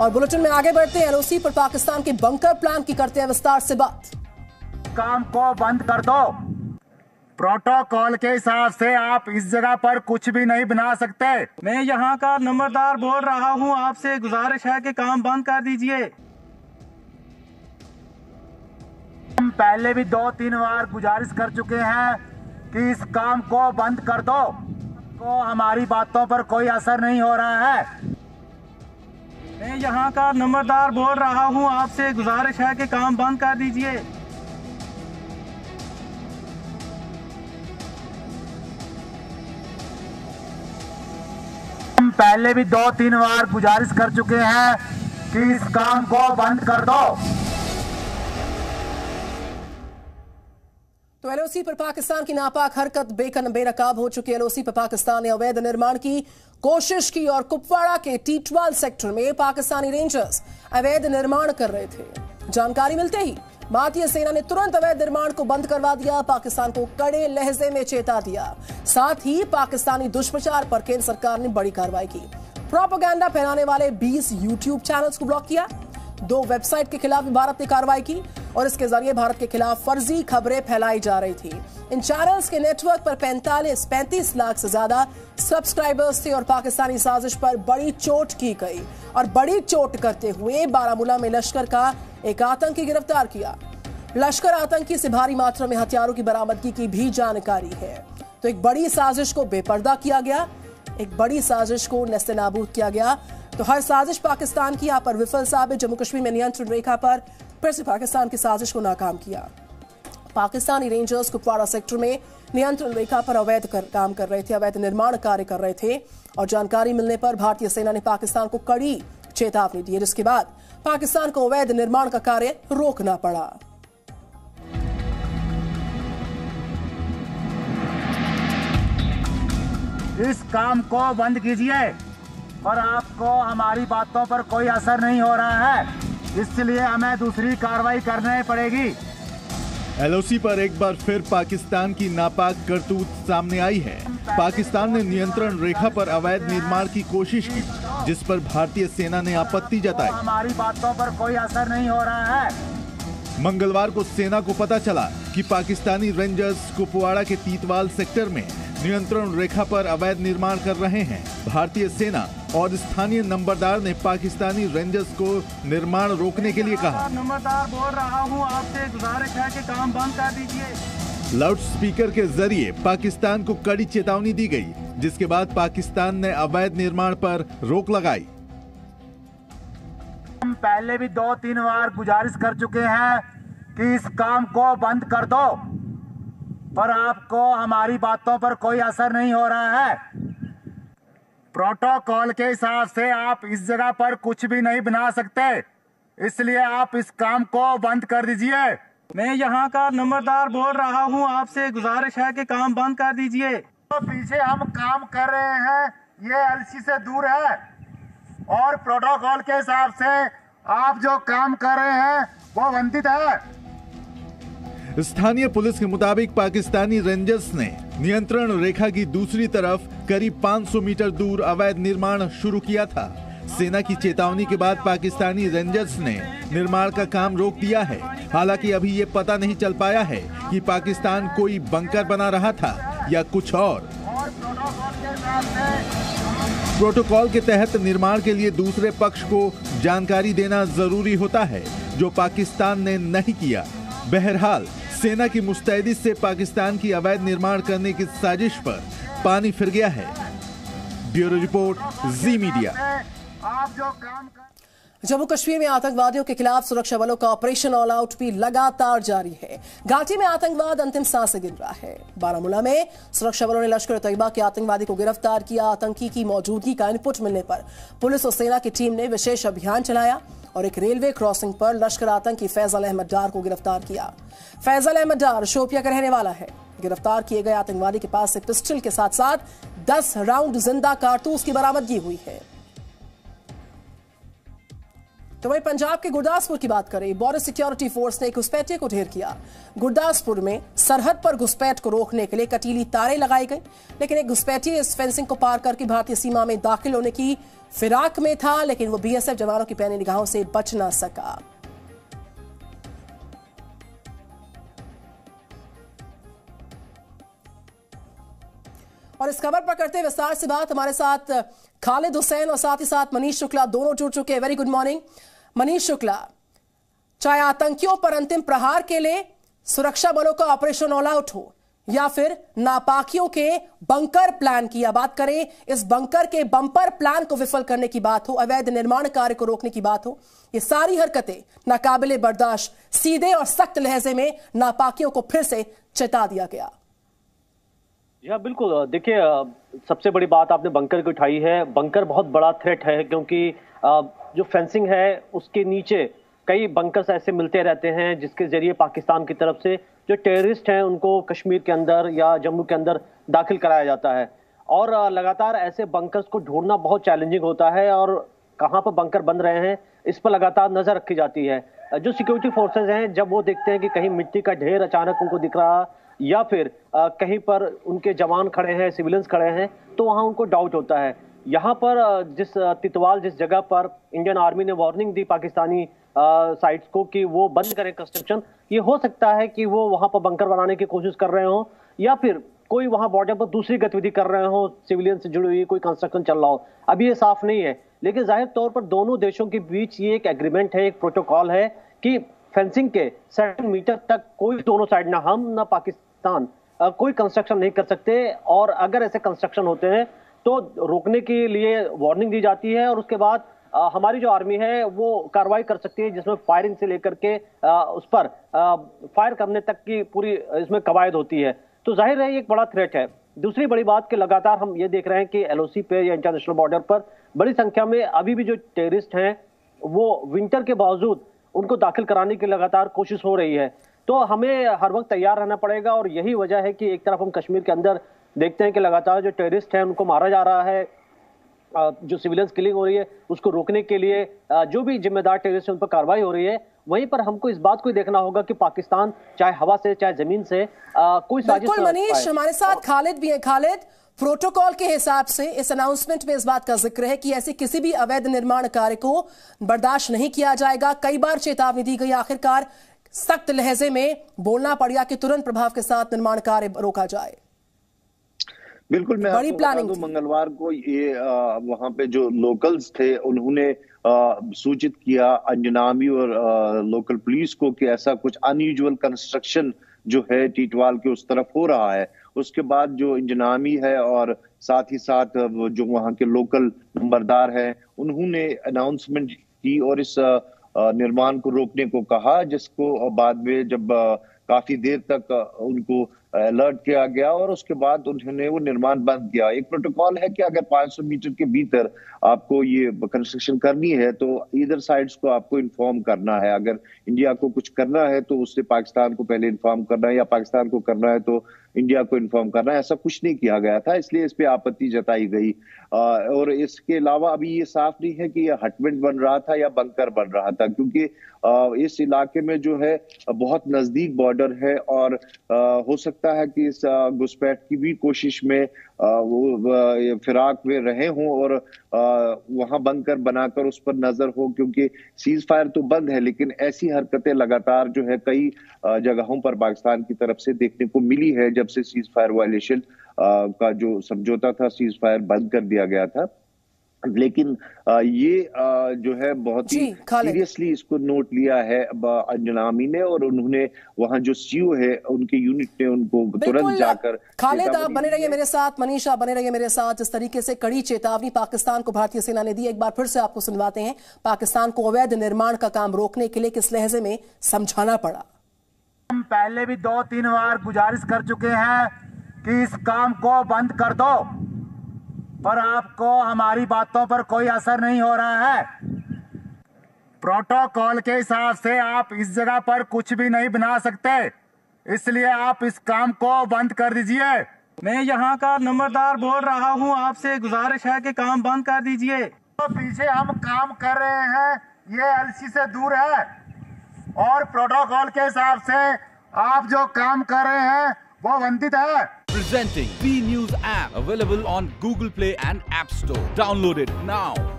और बुलेटिन में आगे बढ़ते हैं। एलओसी पर पाकिस्तान के बंकर प्लान की करते हैं विस्तार से बात। काम को बंद कर दो। प्रोटोकॉल के हिसाब से आप इस जगह पर कुछ भी नहीं बना सकते। मैं यहाँ का नंबरदार बोल रहा हूँ, आपसे गुजारिश है कि काम बंद कर दीजिए। हम पहले भी 2-3 बार गुजारिश कर चुके हैं कि इस काम को बंद कर दो। तो हमारी बातों पर कोई असर नहीं हो रहा है। मैं यहाँ का नंबरदार बोल रहा हूँ, आपसे गुजारिश है कि काम बंद कर दीजिए। पहले भी 2-3 बार गुजारिश कर चुके हैं कि इस काम को बंद कर दो। तो एलओसी पर पाकिस्तान की नापाक हरकत बेनकाब हो चुकी है। एलओसी पर पाकिस्तान ने अवैध निर्माण की कोशिश की और कुपवाड़ा के टीटवाल सेक्टर में पाकिस्तानी रेंजर्स अवैध निर्माण कर रहे थे। जानकारी मिलते ही भारतीय सेना ने तुरंत अवैध निर्माण को बंद करवा दिया, पाकिस्तान को कड़े लहजे में चेता दिया। साथ ही पाकिस्तानी दुष्प्रचार पर केंद्र सरकार ने बड़ी कार्रवाई की। प्रोपेगेंडा फैलाने वाले 20 यूट्यूब चैनल्स को ब्लॉक किया। 2 वेबसाइट के खिलाफ भारत ने कार्रवाई की और इसके जरिए भारत के खिलाफ फर्जी खबरें फैलाई जा रही थी। इन चैनल्स के नेटवर्क पर 35 लाख से ज्यादा सब्सक्राइबर्स थे और पाकिस्तानी साजिश पर बड़ी चोट की गई। और बड़ी चोट करते हुए बारामूला में लश्कर का एक आतंकी गिरफ्तार किया। लश्कर आतंकी से भारी मात्रा में हथियारों की बरामदगी की भी जानकारी है। तो एक बड़ी साजिश को बेपर्दा किया गया, एक बड़ी साजिश को नेस्ते नाबूद किया गया। तो हर साजिश पाकिस्तान की यहाँ पर विफल साबित। जम्मू कश्मीर में नियंत्रण रेखा पर फिर से पाकिस्तान की साजिश को नाकाम किया। पाकिस्तानी रेंजर्स कुपवाड़ा सेक्टर में नियंत्रण रेखा पर अवैध काम कर रहे थे, अवैध निर्माण कार्य कर रहे थे और जानकारी मिलने पर भारतीय सेना ने पाकिस्तान को कड़ी चेतावनी दी, जिसके बाद पाकिस्तान को अवैध निर्माण का कार्य रोकना पड़ा। इस काम को बंद कीजिए और आपको हमारी बातों पर कोई असर नहीं हो रहा है, इसलिए हमें दूसरी कार्रवाई करनी पड़ेगी। एलओसी पर एक बार फिर पाकिस्तान की नापाक करतूत सामने आई है। पाकिस्तान ने नियंत्रण रेखा पर अवैध निर्माण की कोशिश की, जिस पर भारतीय सेना ने आपत्ति जताई। हमारी बातों पर कोई असर नहीं हो रहा है। मंगलवार को सेना को पता चला कि पाकिस्तानी रेंजर्स कुपवाड़ा के तीतवाल सेक्टर में नियंत्रण रेखा पर अवैध निर्माण कर रहे हैं। भारतीय सेना और स्थानीय नंबरदार ने पाकिस्तानी रेंजर्स को निर्माण रोकने के लिए कहा। नंबरदार बोल रहा हूं, आपसे गुजारिश है कि काम बंद कर दीजिए। लाउड स्पीकर के जरिए पाकिस्तान को कड़ी चेतावनी दी गई, जिसके बाद पाकिस्तान ने अवैध निर्माण पर रोक लगाई। हम पहले भी 2-3 बार गुजारिश कर चुके हैं कि इस काम को बंद कर दो, पर आपको हमारी बातों पर कोई असर नहीं हो रहा है। प्रोटोकॉल के हिसाब से आप इस जगह पर कुछ भी नहीं बना सकते, इसलिए आप इस काम को बंद कर दीजिए। मैं यहाँ का नंबरदार बोल रहा हूँ, आपसे गुजारिश है कि काम बंद कर दीजिए। तो पीछे हम काम कर रहे हैं, ये एलसी से दूर है और प्रोटोकॉल के हिसाब से आप जो काम कर रहे हैं वो वंदित है। स्थानीय पुलिस के मुताबिक पाकिस्तानी रेंजर्स ने नियंत्रण रेखा की दूसरी तरफ करीब 500 मीटर दूर अवैध निर्माण शुरू किया था। सेना की चेतावनी के बाद पाकिस्तानी रेंजर्स ने निर्माण का काम रोक दिया है। हालांकि अभी ये पता नहीं चल पाया है कि पाकिस्तान कोई बंकर बना रहा था या कुछ और। प्रोटोकॉल के तहत निर्माण के लिए दूसरे पक्ष को जानकारी देना जरूरी होता है, जो पाकिस्तान ने नहीं किया। बहरहाल सेना की मुस्तैदी से पाकिस्तान की अवैध निर्माण करने की साजिश पर पानी फिर गया है। Bureau report, Zee media. Jammu Kashmir में आतंकवादियों के खिलाफ सुरक्षा बलों का ऑपरेशन ऑल आउट भी लगातार जारी है। घाटी में आतंकवाद अंतिम सांसें गिन रहा है। बारामूला में सुरक्षा बलों ने लश्कर तैयबा के आतंकवादी को गिरफ्तार किया। आतंकी की मौजूदगी का इनपुट मिलने पर पुलिस और सेना की टीम ने विशेष अभियान चलाया और एक रेलवे क्रॉसिंग पर लश्कर आतंकी फैसल अहमद डार को गिरफ्तार किया। फैसल अहमद डार शोपिया का रहने वाला है। गिरफ्तार किए गए आतंकवादी के पास से पिस्टल के साथ साथ 10 राउंड जिंदा कारतूस की बरामदगी हुई है। तो वहीं पंजाब के गुरदासपुर की बात करें, बॉर्डर सिक्योरिटी फोर्स ने एक घुसपैठिए को ढेर किया। गुरदासपुर में सरहद पर घुसपैठ को रोकने के लिए कटीली तारें लगाई गई, लेकिन एक घुसपैठिए इस फेंसिंग को पार करके भारतीय सीमा में दाखिल होने की फिराक में था, लेकिन वो बीएसएफ जवानों की पैनी निगाहों से बच ना सका। और इस खबर पर करते विस्तार से बात, हमारे साथ खालिद हुसैन और साथ ही साथ मनीष शुक्ला दोनों जुड़ चुके हैं। Very good morning Manish Shukla. चाहे आतंकियों पर अंतिम प्रहार के लिए सुरक्षा बलों का ऑपरेशन ऑल आउट हो या फिर नापाकियों के बंकर प्लान की, या बात करें इस बंकर के बंपर प्लान को विफल करने की बात हो, अवैध निर्माण कार्य को रोकने की बात हो, ये सारी हरकतें नाकाबिले बर्दाश्त। सीधे और सख्त लहजे में नापाकियों को फिर से चेता दिया गया। जी बिल्कुल, देखिए सबसे बड़ी बात आपने बंकर की उठाई है। बंकर बहुत बड़ा थ्रेट है क्योंकि जो फेंसिंग है उसके नीचे कई बंकर्स ऐसे मिलते रहते हैं जिसके जरिए पाकिस्तान की तरफ से जो टेररिस्ट हैं उनको कश्मीर के अंदर या जम्मू के अंदर दाखिल कराया जाता है। और लगातार ऐसे बंकर्स को ढूंढना बहुत चैलेंजिंग होता है और कहाँ पर बंकर बन रहे हैं इस पर लगातार नज़र रखी जाती है। जो सिक्योरिटी फोर्सेज हैं जब वो देखते हैं कि कहीं मिट्टी का ढेर अचानक उनको दिख रहा या फिर कहीं पर उनके जवान खड़े हैं, सिविलियंस खड़े हैं, तो वहाँ उनको डाउट होता है। यहाँ पर जिस जगह पर इंडियन आर्मी ने वार्निंग दी पाकिस्तानी साइट्स को कि वो बंद करें कंस्ट्रक्शन, ये हो सकता है कि वो वहाँ पर बंकर बनाने की कोशिश कर रहे हों या फिर कोई वहाँ बॉर्डर पर दूसरी गतिविधि कर रहे हों, सिविलियन से जुड़ी हुई कोई कंस्ट्रक्शन चल रहा हो। अभी ये साफ नहीं है, लेकिन जाहिर तौर पर दोनों देशों के बीच ये एक एग्रीमेंट है, एक प्रोटोकॉल है कि फेंसिंग के 7 मीटर तक कोई दोनों साइड ना हम ना पाकिस्तान कोई कंस्ट्रक्शन नहीं कर सकते। और अगर ऐसे कंस्ट्रक्शन होते हैं तो रोकने के लिए वार्निंग दी जाती है और उसके बाद हमारी जो आर्मी है वो कार्रवाई कर सकती है जिसमें फायरिंग से लेकर के उस पर फायर करने तक की पूरी इसमें कवायद होती है। तो जाहिर है ये एक बड़ा थ्रेट है। दूसरी बड़ी बात कि लगातार हम ये देख रहे हैं कि LOC पे या इंटरनेशनल बॉर्डर पर बड़ी संख्या में अभी भी जो टेररिस्ट हैं वो विंटर के बावजूद उनको दाखिल कराने की लगातार कोशिश हो रही है। तो हमें हर वक्त तैयार रहना पड़ेगा और यही वजह है कि एक तरफ हम कश्मीर के अंदर देखते हैं कि लगातार जो टेररिस्ट हैं उनको मारा जा रहा है, जो सिविलियंस किलिंग हो रही है उसको रोकने के लिए जो भी जिम्मेदार टेररिस्ट हैं उन पर कार्रवाई हो रही है। वहीं पर हमको इस बात को देखना होगा कि पाकिस्तान चाहे हवा से चाहे जमीन से कोई साजिश। मनीष हमारे साथ खालिद भी है। खालिद, प्रोटोकॉल के हिसाब से इस अनाउंसमेंट में इस बात का जिक्र है कि ऐसे किसी भी अवैध निर्माण कार्य को बर्दाश्त नहीं किया जाएगा। कई बार चेतावनी दी गई, आखिरकार सख्त लहजे में बोलना पड़ गया कि तुरंत प्रभाव के साथ निर्माण कार्य रोका जाए। बिल्कुल, मैं बड़ी प्लानिंग। मंगलवार को ये वहाँ पे जो लोकल्स थे उन्होंने सूचित किया अंजनामी और लोकल पुलिस को कि ऐसा कुछ अनयूजुअल कंस्ट्रक्शन जो है टीटवाल के उस तरफ हो रहा है। उसके बाद जो इंजनामी है और साथ ही साथ जो वहाँ के लोकल नंबरदार हैं उन्होंने अनाउंसमेंट की और इस निर्माण को रोकने को कहा, जिसको बाद में जब काफी देर तक उनको अलर्ट किया गया और उसके बाद उन्होंने वो निर्माण बंद किया। एक प्रोटोकॉल है कि अगर 500 मीटर के भीतर आपको ये कंस्ट्रक्शन करनी है तो इधर साइड्स को आपको इन्फॉर्म करना है। अगर इंडिया को कुछ करना है तो उससे पाकिस्तान को पहले इन्फॉर्म करना है या पाकिस्तान को करना है तो इंडिया को इन्फॉर्म करना है। ऐसा कुछ नहीं किया गया था, इसलिए इस पर आपत्ति जताई गई। और इसके अलावा अभी ये साफ नहीं है कि यह हटमेंट बन रहा था या बंकर बन रहा था, क्योंकि इस इलाके में जो है बहुत नजदीक बॉर्डर है और हो सकता है कि इस घुसपैठ की भी कोशिश में वो फिराक में रहे हों और वहां बंकर बनाकर उस पर नजर हो, क्योंकि सीज फायर तो बंद है लेकिन ऐसी हरकतें लगातार जो है कई जगहों पर पाकिस्तान की तरफ से देखने को मिली है जब से सीज फायर वायलेशन का जो समझौता था, सीज फायर बंद कर दिया गया था। लेकिन ये जो है बहुत ही सीरियसली इसको नोट लिया है अंजनामी ने और उन्होंने वहां जो सीओ है उनके यूनिट ने उनको तुरंत जाकर। खालिद आप बने रहिए मेरे साथ, मनीष आप बने रहिए मेरे साथ। जिस तरीके से कड़ी चेतावनी पाकिस्तान को भारतीय सेना ने दी, एक बार फिर से आपको सुनवाते हैं पाकिस्तान को अवैध निर्माण का काम रोकने के लिए किस लहजे में समझाना पड़ा। हम पहले भी 2-3 बार गुजारिश कर चुके हैं कि इस काम को बंद कर दो, पर आपको हमारी बातों पर कोई असर नहीं हो रहा है। प्रोटोकॉल के हिसाब से आप इस जगह पर कुछ भी नहीं बना सकते, इसलिए आप इस काम को बंद कर दीजिए। मैं यहाँ का नंबरदार बोल रहा हूँ, आपसे गुजारिश है कि काम बंद कर दीजिए। तो पीछे हम काम कर रहे हैं ये एलसी से दूर है और प्रोटोकॉल के हिसाब से आप जो काम कर रहे हैं वो वंचित है। Presenting B News app available on Google Play and App Store. Download it now.